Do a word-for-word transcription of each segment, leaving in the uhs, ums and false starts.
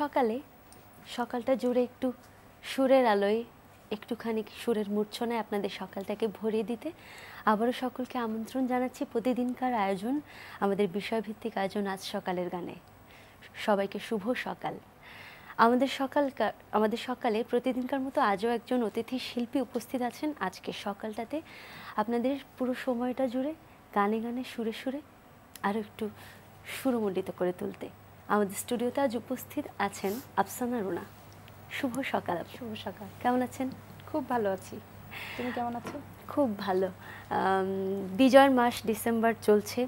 সকালে সকালটা জুড়ে একটু সুরের আলোয় একটুখানি সুরের মূর্ছনায় আপনাদের সকালটাকে ভরিয়ে দিতে আবারও সকলকে আমন্ত্রণ জানাচ্ছি প্রতিদিনকার আয়োজন আমাদের বিষয়ভিত্তিক আয়োজন আজ সকালের গানে। সবাইকে শুভ সকাল। আমাদের সকাল আমাদের সকালে প্রতিদিনকার মতো আজও একজন অতিথি শিল্পী উপস্থিত আছেন। আজকে সকালটাতে আপনাদের পুরো সময়টা জুড়ে গানে গানে সুরে সুরে আরও একটু সুরমণ্ডিত করে তুলতে আমাদের স্টুডিওতে আজ উপস্থিত আছেন আফসানা রুনা। শুভ সকাল। শুভ সকাল। কেমন আছেন? খুব ভালো আছি। তুমি কেমন আছো? খুব ভালো। বিজয়ের মাস ডিসেম্বর চলছে,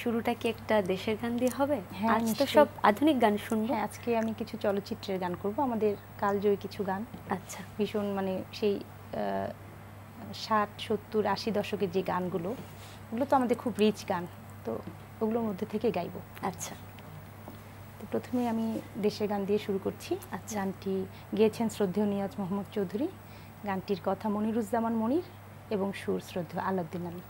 শুরুটা কি একটা দেশের গান দিয়ে হবে? আজ তো সব আধুনিক গান শুনবো। হ্যাঁ, আজকে আমি কিছু চলচ্চিত্রের গান করব, আমাদের কালজয়ী কিছু গান। আচ্ছা। ভীষণ মানে সেই ষাট সত্তর আশি দশকের যে গানগুলো, ওগুলো তো আমাদের খুব রিচ গান, তো ওগুলোর মধ্যে থেকে গাইব। আচ্ছা। তো প্রথমে আমি দেশের গান দিয়ে শুরু করছি। আচ্ছা। গানটি গেয়েছেন শ্রদ্ধেয় নিয়াজ মোহাম্মদ চৌধুরী, গানটির কথা মনিরুজ্জামান মনির এবং সুর শ্রদ্ধেয় আলাউদ্দিন আলী।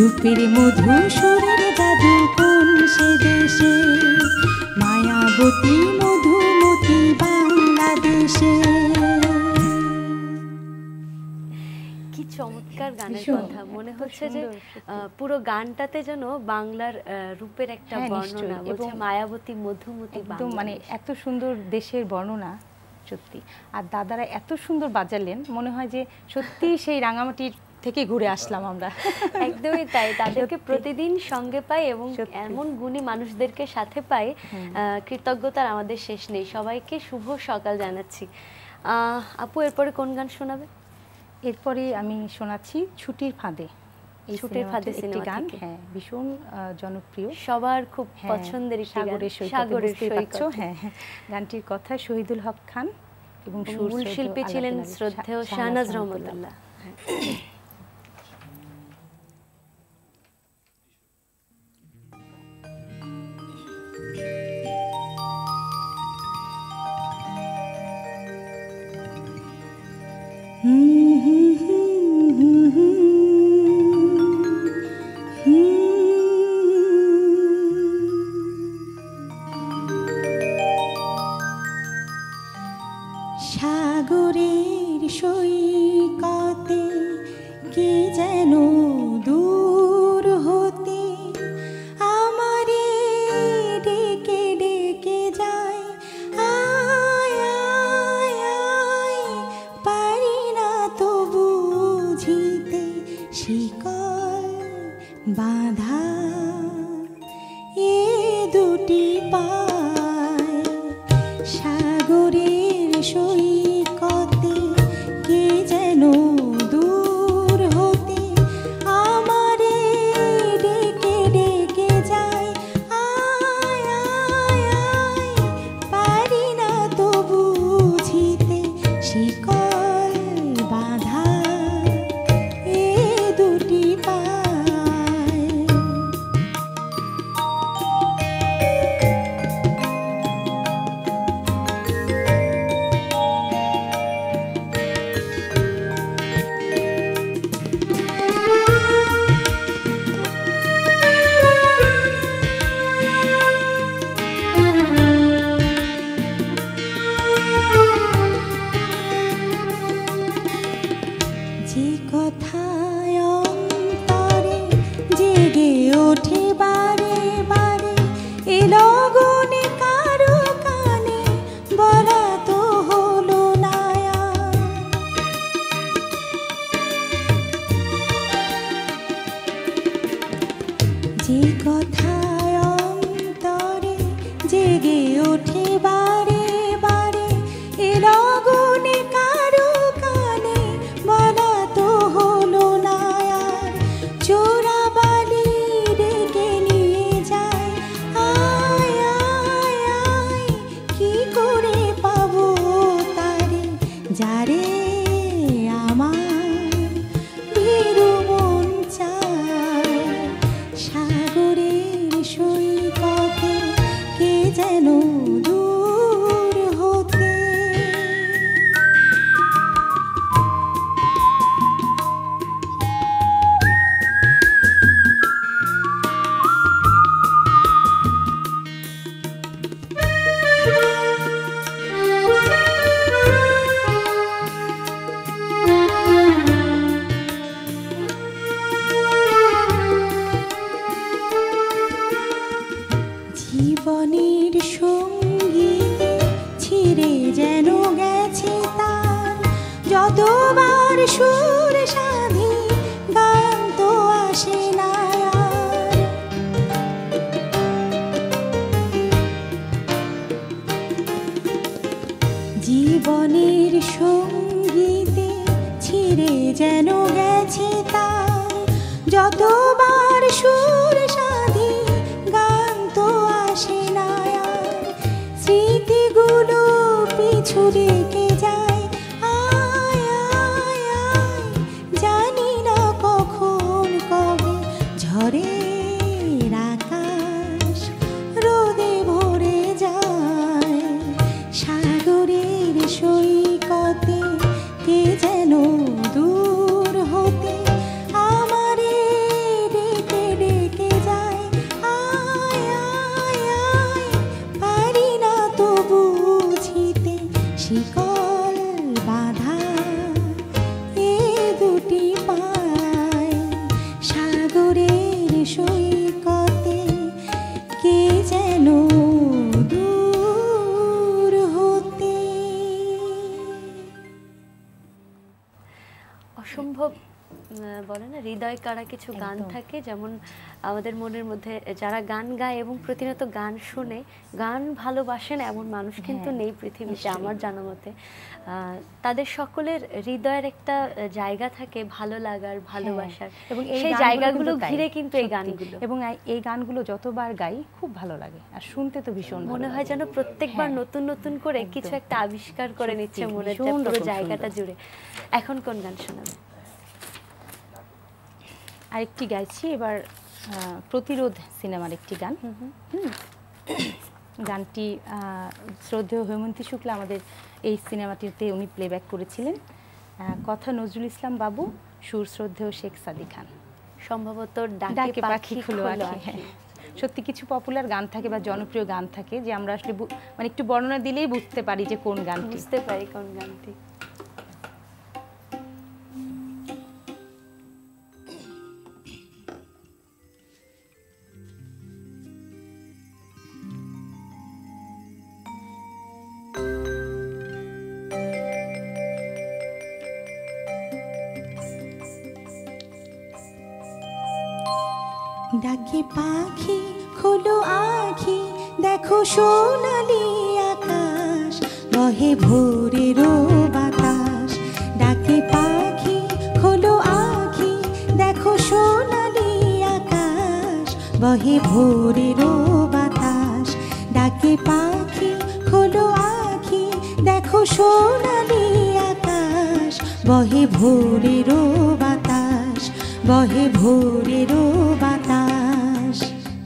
রূপের মধুর শরীর দাদু কোন সে দেশে, মায়াবতী মধুমতি বাংলাদেশে। কি চমৎকার গানের কথা, মনে হচ্ছে যে পুরো গানটাতে যেন বাংলার রূপের একটা বর্ণনা, মায়াবতী মধুমতি, একদম মানে এত সুন্দর দেশের বর্ণনা সত্যি। আর দাদারা এত সুন্দর বাজালেন, মনে হয় যে সত্যি সেই রাঙামাটির থেকে ঘুরে আসলাম আমরা। একদমই তাই, তাদেরকে প্রতিদিন সঙ্গে পাই এবং এমন গুণী মানুষদেরকে সাথে পাই, কৃতজ্ঞতার আমাদের শেষ নেই। সবাইকে শুভ সকাল জানাচ্ছি। আপু, এরপরে কোন গান শোনাবে? এরপরে আমি শোনাচ্ছি ছুটির ফাঁদে। এই ছুটির ফাঁদে সিনেমা গান, হ্যাঁ, ভীষণ জনপ্রিয়, সবার খুব পছন্দের সাগরের সৈকত। হ্যাঁ, গানটির কথা শহীদুল হক খান এবং মূল শিল্পী ছিলেন শ্রদ্ধেয় শাহনাজ রহমতুল্লাহ। সাগরের সৈকতে কে যেন দূর হতে আমারে ডেকে ডেকে যায়, আয় আয় আয়, পারি না তো বুঝিতে শিকল বাঁধা এ দুটি পায়। সাগরের সৈ জীবনের সঙ্গীতে ছিঁড়ে যেন গেছে তার, যতবার সুর সাধি গান তো আসে না আর, স্মৃতিগুলো পিছু রেখে যায়, আয় আয় আয়, জানি না কখন কবে ঝরে যেন দূর হতে আমারে রে जेनो दूर होते असम्भव বলে না হৃদয় কাড়া কিছু গান থাকে যেমন আমাদের মনের মধ্যে যারা গান গায় এবং প্রতিনিয়ত গান শুনে গান ভালোবাসেন এমন মানুষ কিন্তু নেই পৃথিবীতে আমার জানা মতে। তাদের সকলের হৃদয়ের একটা জায়গা থাকে ভালো লাগার ভালোবাসার এবং সেই জায়গাগুলো ঘিরে কিন্তু এই গানগুলো এবং এই গানগুলো যতবার গাই খুব ভালো লাগে আর শুনতে তো ভীষণ মনে হয় যেন প্রত্যেকবার নতুন নতুন করে কিছু একটা আবিষ্কার করে নিচ্ছে মনের পুরো জায়গাটা জুড়ে। এখন কোন গান শোনাবো? আরেকটি গাইছি এবার প্রতিরোধ সিনেমার একটি গান। গানটি শ্রদ্ধেয় হেমন্তী শুক্লা আমাদের এই সিনেমাটিতে উনি প্লেব্যাক করেছিলেন। কথা নজরুল ইসলাম বাবু, সুর শ্রদ্ধেয় শেখ সাদি খান। সম্ভবত ডাকে পাখি খুলো আঁখি। সত্যি কিছু পপুলার গান থাকে বা জনপ্রিয় গান থাকে যে আমরা আসলে মানে একটু বর্ণনা দিলেই বুঝতে পারি যে কোন গান বুঝতে পারি কোন গানটি। ডাকে পাখি খোলো আঁখি দেখো সোনালি আকাশ বহে ভোরেরও বাতাস। ডাকে পাখি খোলো আঁখি দেখো সোনালি আকাশ বহে ভোরেরও বাতাস। ডাকে পাখি খোলো আঁখি দেখো সোনালি আকাশ বহে ভোরেরও বাতাস বহে ভোরেরও বাতাস। বহে ভোরেরও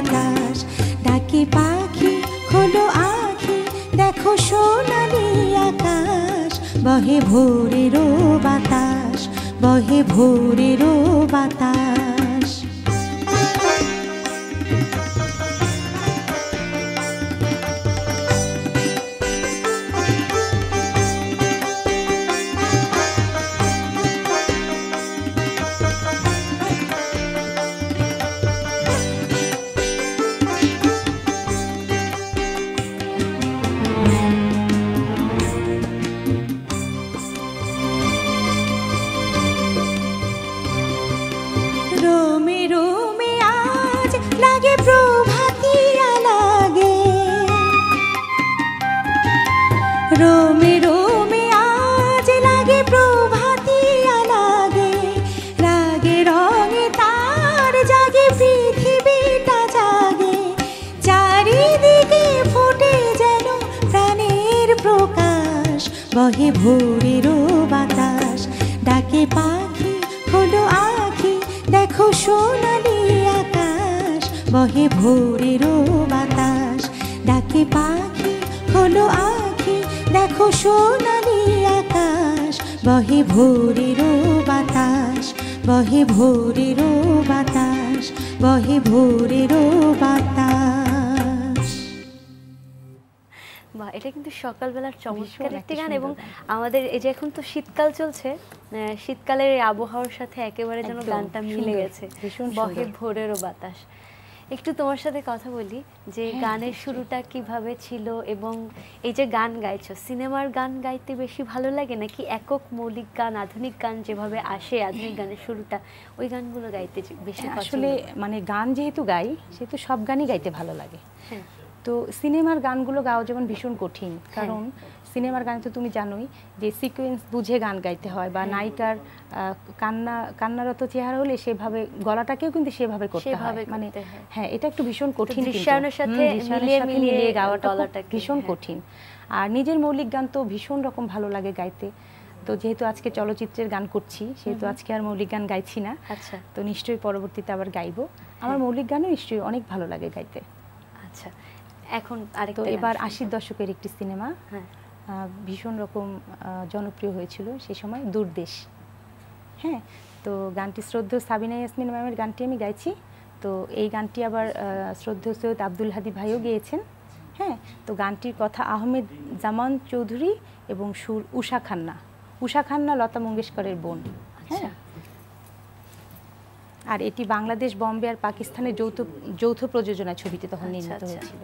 বাতাস। ডাকে পাখি খোলো আঁখি দেখো সোনালি আকাশ বহে ভোরেরও বাতাস বহে ভোরেরও বাতাস। রোমে রোমে আজ লাগে প্রভাতিয়া লাগে রাগে রঙে তার জাগে পৃথিবীটা জাগে চারিদিকে ফোটে যেন প্রাণের প্রকাশ বহে ভোরেরও বাতাস। ডাকে পাখি খোলো আঁখি দেখো সোনালি আকাশ বহে ভোরেরও বাতাস। ডাকে পাখি খোলো আঁখি দেখো সোনালি আকাশ বহে ভোরেরও বাতাস বহে ভোরেরও বাতাস বহে ভোরেরও বাতাস। বা এটা কিন্তু সকালবেলার চমৎকার একটি গান এবং আমাদের এই যে এখন তো শীতকাল চলছে শীতকালের এই আবহাওয়ার সাথে একেবারে যেন গানটা মিলে গেছে। বহে ভোরেরও বাতাস। একটু তোমার সাথে কথা বলি যে গানের শুরুটা কিভাবে ছিল এবং এই যে গান গাইছো সিনেমার গান গাইতে বেশি ভালো লাগে নাকি একক মৌলিক গান আধুনিক গান যেভাবে আসে আধুনিক গানের শুরুটা ওই গানগুলো গাইতে বেশি? আসলে মানে গান যেহেতু গাই সেহেতু সব গানই গাইতে ভালো লাগে। তো সিনেমার গানগুলো গাও যেমন ভীষণ কঠিন, কারণ সিনেমার গান তো তুমি জানোই যে সিকোয়েন্স বুঝে গান গাইতে হয়, বা নায়িকার কান্না কান্নারত চেহারা হলে সেভাবে গলাটাকেও কিন্তু সেভাবে করতে হয়, মানে হ্যাঁ এটা একটু ভীষণ কঠিন, দৃশ্যের সাথে মিলিয়ে মিলিয়ে গাওয়াটা ভীষণ কঠিন। আর নিজের মৌলিক গান তো ভীষণ রকম ভালো লাগে গাইতে, তো যেহেতু আজকে চলচ্চিত্রের গান করছি সেহেতু আজকে আর মৌলিক গান গাইছি না, আচ্ছা তো নিশ্চয়ই পরবর্তীতে আবার গাইবো, আমার মৌলিক গানও নিশ্চয়ই অনেক ভালো লাগে গাইতে। আচ্ছা এখন আরেকটা, এবার আশির দশকের একটি সিনেমা হ্যাঁ ভীষণ রকম জনপ্রিয় হয়েছিল সেই সময়, দূরদেশ, হ্যাঁ তো গানটি শ্রদ্ধেয় সাবিনা ইয়াসমিন ম্যামের গানটি আমি গাইছি, তো এই গানটি আবার শ্রদ্ধেয় সৈয়দ আব্দুল হাদী ভাইও গেয়েছেন, হ্যাঁ তো গানটির কথা আহমেদ জামান চৌধুরী এবং সুর উষা খান্না, উষা খান্না লতা মঙ্গেশকরের বোন, হ্যাঁ আর এটি বাংলাদেশ, বম্বে আর পাকিস্তানের যৌথ যৌথ প্রযোজনা ছবিতে তখন নির্মিত হয়েছিল।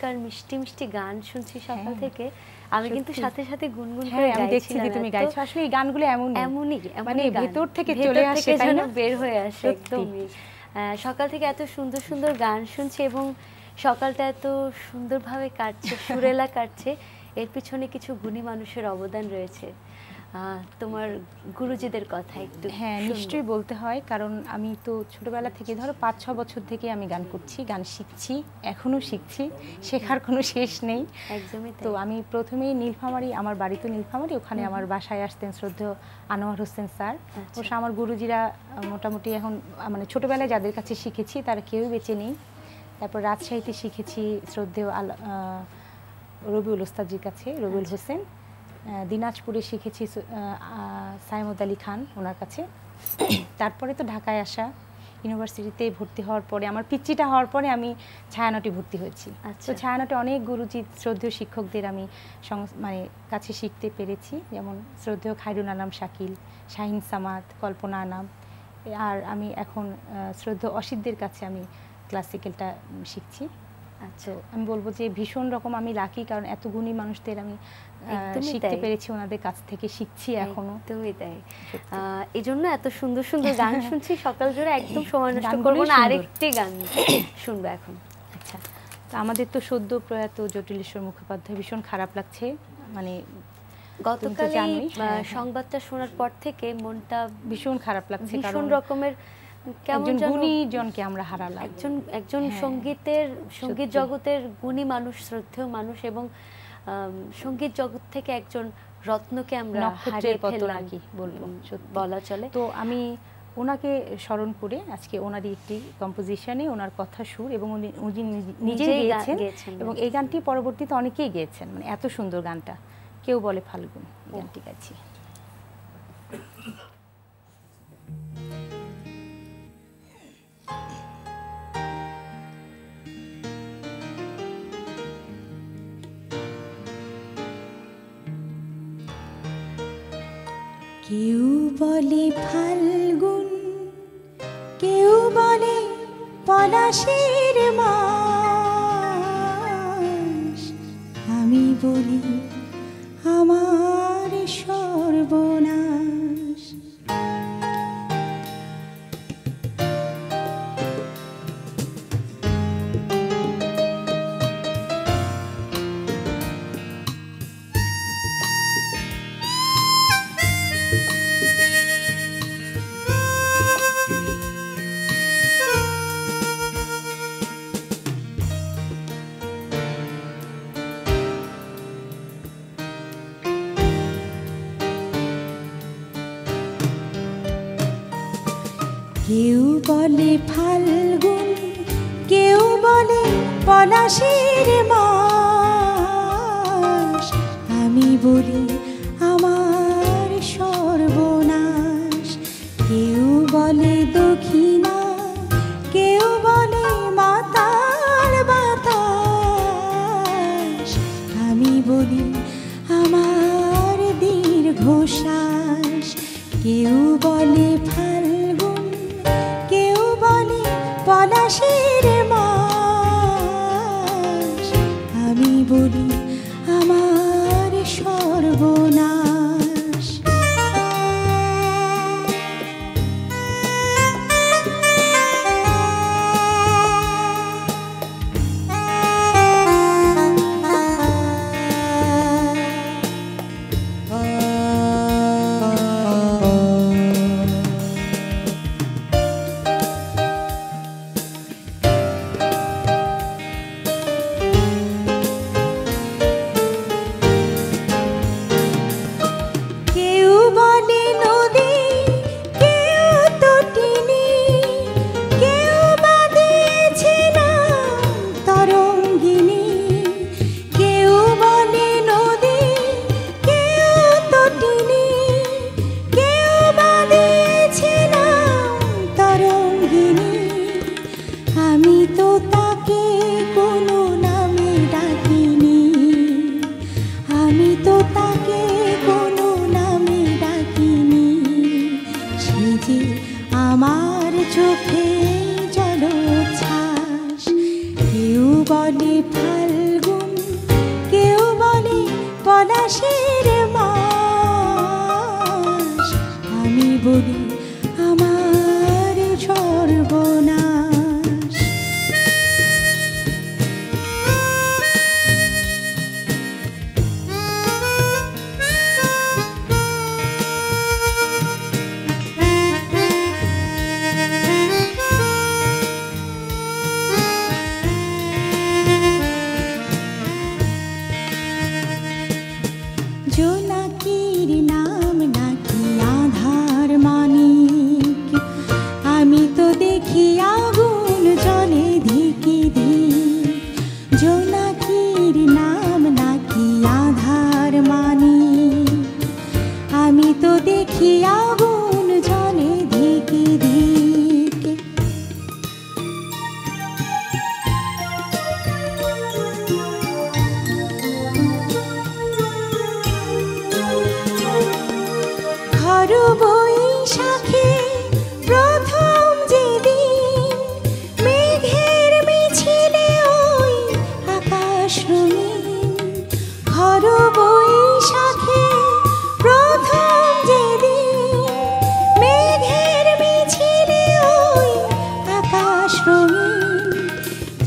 চমৎকার মিষ্টি মিষ্টি গান শুনছি সকাল থেকে। আমি কিন্তু সাথে সাথে গুনগুন করে গাইছি, তুমি গাইছো। আসলে এই গানগুলো এমন এমনই মানে ভিতর থেকে চলে আসে, তাই না, বের হয়ে আসে একদমই। সকাল থেকে এত সুন্দর সুন্দর গান শুনছি এবং সকালটা এত সুন্দরভাবে কাটছে, সুরেলা কাটছে। এর পিছনে কিছু গুণী মানুষের অবদান রয়েছে। তোমার গুরুজিদের কথা একটু। হ্যাঁ, নিশ্চয়ই বলতে হয়, কারণ আমি তো ছোটবেলা থেকে, ধরো পাঁচ ছ বছর থেকে আমি গান করছি, গান শিখছি, এখনও শিখছি, শেখার কোনো শেষ নেই একদমই। তো আমি প্রথমেই নীলফামারী, আমার বাড়ি তো নীলফামারী, ওখানে আমার বাসায় আসতেন শ্রদ্ধেয় আনোয়ার হোসেন স্যার। অবশ্য আমার গুরুজিরা মোটামুটি এখন মানে ছোটোবেলায় যাদের কাছে শিখেছি তারা কেউ বেঁচে নেই। তারপর রাজশাহীতে শিখেছি শ্রদ্ধেয় আল রবিউল ওস্তাদজির কাছে, রবিউল হোসেন। দিনাজপুরে শিখেছি সাইমদ আলী খান, ওনার কাছে। তারপরে তো ঢাকায় আসা, ইউনিভার্সিটিতে ভর্তি হওয়ার পরে, আমার পিচ্চিটা হওয়ার পরে আমি ছায়ানটে ভর্তি হয়েছি। তো ছায়ানটে অনেক গুরুজি শ্রদ্ধেয় শিক্ষকদের আমি মানে কাছে শিখতে পেরেছি, যেমন শ্রদ্ধেয় খায়রুল আনাম শাকিল, শাহিন সামাদ, কল্পনা আনাম। আর আমি এখন শ্রদ্ধেয় অসিতদের কাছে আমি ক্লাসিক্যালটা শিখছি। আচ্ছা, আমি বলবো যে ভীষণ রকম আমি লাকি, কারণ এত গুণী মানুষদের আমি শিখতে পেরেছি, ওনাদের কাছ থেকে শিখছি এখনো। তুমি তাই, এই জন্য এত সুন্দর সুন্দর গান শুনছি সকাল জুড়ে। একদম সময় নষ্ট করবো না, আরেকটি গান শুনবো এখন। আচ্ছা, তো আমাদের তো সদ্য প্রয়াত জটিলেশ্বর মুখোপাধ্যায়, ভীষণ খারাপ লাগছে। মানে গতকাল সংবাদটা শোনার পর থেকে মনটা ভীষণ খারাপ লাগছে, ভীষণ রকমের। একজন গুণী জনকে আমরা হারালাম, একজন একজন সঙ্গীতের সঙ্গীত জগতের গুণী মানুষ, শ্রদ্ধেয় মানুষ, এবং সঙ্গীত জগৎ থেকে একজন রত্নকে আমরা হারিয়ে ফেললাম বলবো, বলা চলে। তো আমি ওনাকে স্মরণ করে আজকে ওনারই একটি কম্পোজিশনে ওনার কথা সুর এবং উনি নিজেই গেয়েছেন, এবং এই গানটি পরবর্তীতে অনেকেই গেয়েছেন। মানে এত সুন্দর গানটা, কেউ বলে ফাল্গুন, গানটি গাইছি। কেউ বলে ফাল্গুন, কেউ বলে পলাশের মাস, আমি বলি আমার সর্বনাশ। কেউ বলে ফাল্গুন, কেউ বলে পলাশের মাস, আমি বলি আমার সর্বনাশ। কেউ বলে দক্ষিণা, কেউ বলে মাতাল বাতাস, আমি বলি আমার দীর্ঘশ্বাস। কেউ বলে পলাশের মাস, আমি বলি আমার সর্বনাশ।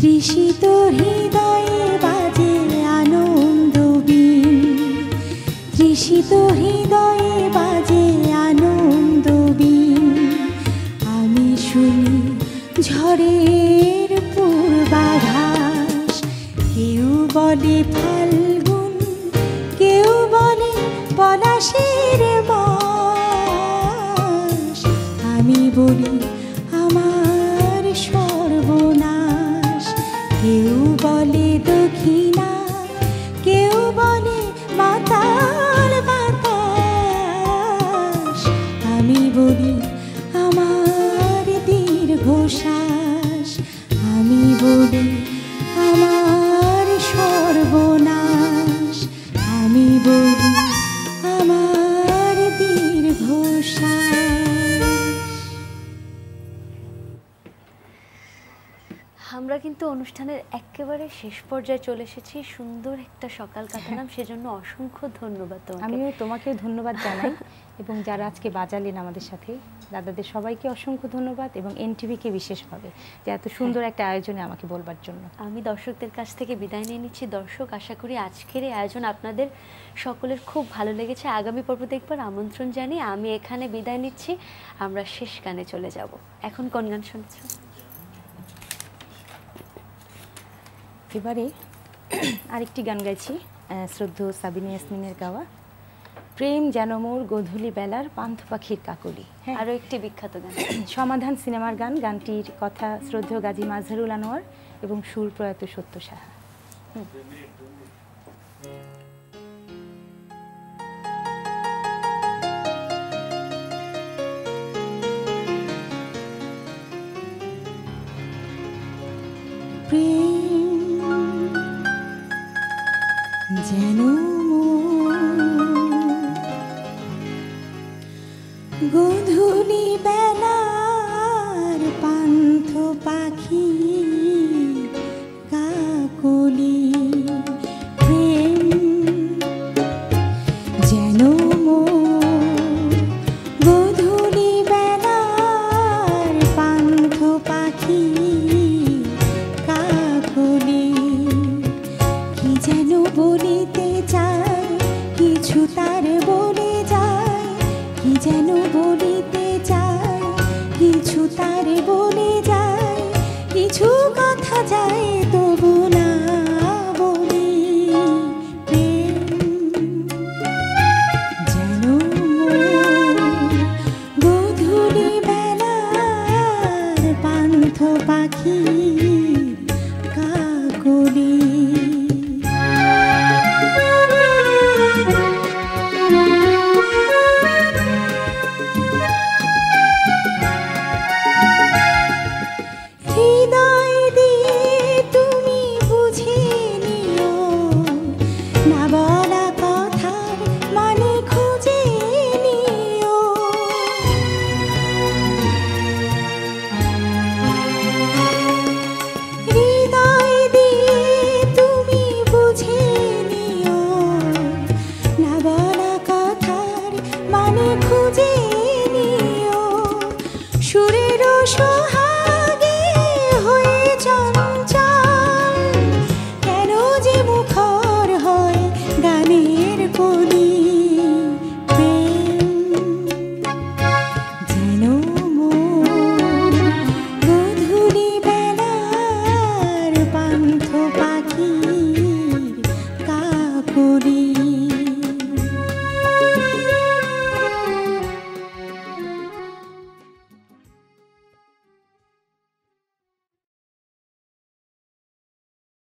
তৃষিত হৃদয়ে বাজে আনন্দ বীণ, তৃষিত হৃদয়ে বাজে আনন্দ বীণ। আমি শুনি ঝড়ের পূর্বাভাস, কেউ বলে ফাল্গুন, কেউ বলে পলাশের মাস। আমি বলি আমার সর্বনা, কেউ বলে দক্ষিণা, কেউ বলে মাতাল বাতাস। আমি বলি আমার দীর্ঘশ্বাস, আমি বলি আমার সর্বনাশ, আমি বলি আমার দীর্ঘশ্বাস। আমরা কিন্তু অনুষ্ঠানের একেবারে শেষ পর্যায়ে চলে এসেছি। সুন্দর একটা সকাল কাটালাম, সেজন্য অসংখ্য ধন্যবাদ তোমাকে। আমিও তোমাকে ধন্যবাদ জানাই এবং যারা আজকে বাজালেন আমাদের সাথে, দাদাদের সবাইকে অসংখ্য ধন্যবাদ এবং এনটিভিকে বিশেষভাবে যে এত সুন্দর একটা আয়োজনে আমাকে বলবার জন্য। আমি দর্শকদের কাছ থেকে বিদায় নিয়ে নিচ্ছি। দর্শক, আশা করি আজকের এই আয়োজন আপনাদের সকলের খুব ভালো লেগেছে। আগামী পর্ব দেখবার আমন্ত্রণ জানিয়ে আমি এখানে বিদায় নিচ্ছি। আমরা শেষ গানে চলে যাব। এখন কোন গান শুনছ? এবারে আরেকটি গান গাইছি, শ্রদ্ধেয় সাবিনা ইয়াসমিনের গাওয়া, প্রেম যেন মোর গোধূলি বেলার পান্থ পাখির কাকলি। হ্যাঁ, আরও একটি বিখ্যাত গান, সমাধান সিনেমার গান। গানটির কথা শ্রদ্ধেয় গাজী মাজহারুল আনোয়ার এবং সুর প্রয়াত সত্য সাহা। প্রেম যেন গোধূলি বেলার পান্থ পাখি কাকলি, প্রেম যেন গোধূলি বেলার পান্থ পাখি কাকলি। কি যেন বলিতে চায়, কিছু তার বলে যায়, কি যেন বলিতে চায়, কিছু তার বলে যায়, কিছু কথা যায় তবু না বলি। যেন গোধূলি বেলার পান্থ পাখি কাকলি। Never